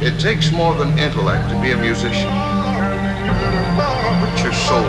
It takes more than intellect to be a musician. Put your soul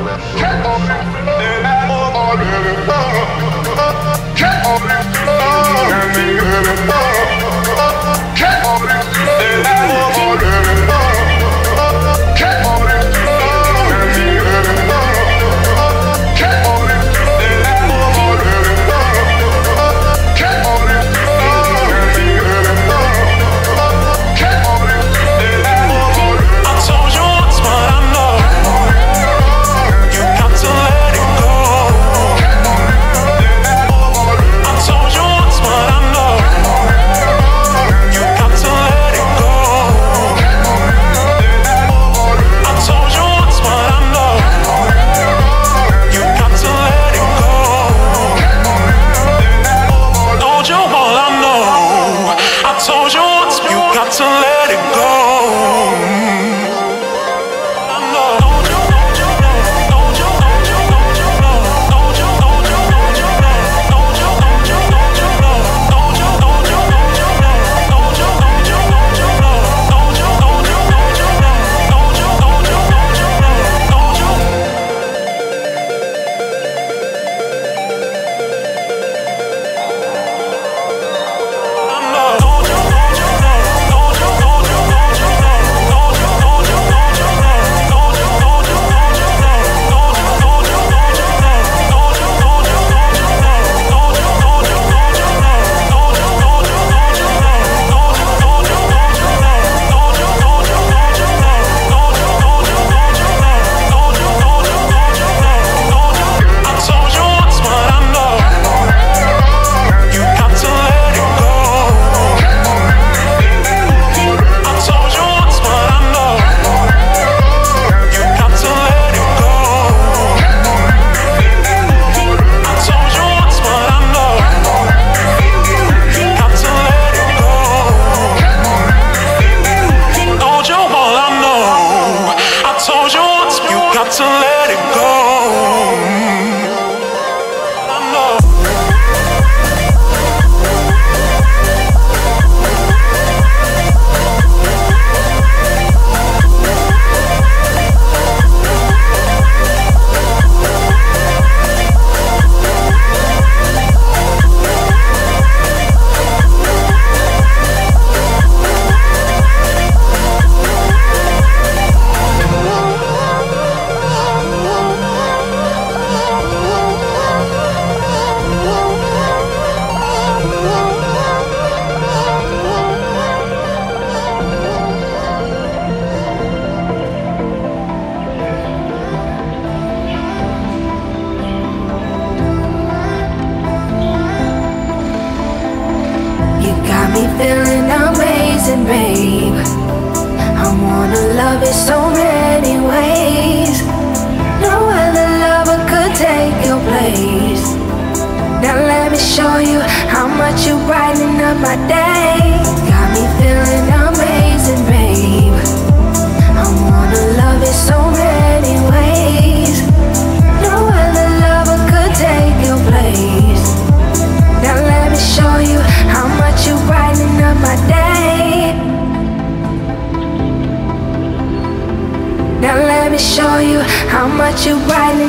show you how much you value.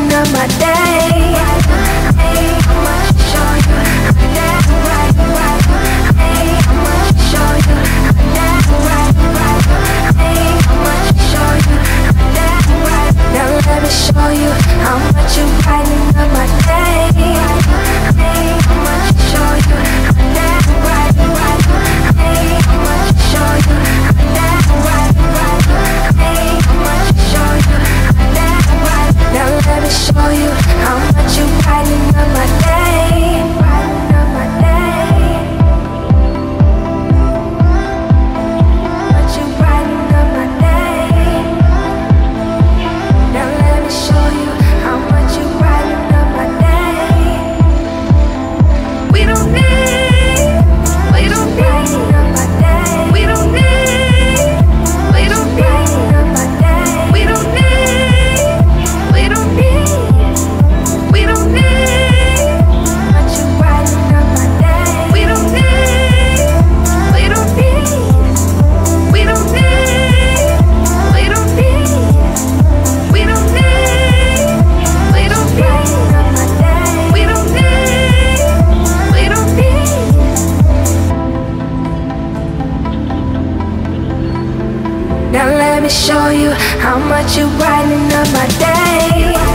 Now let me show you how much you're brightening up my day.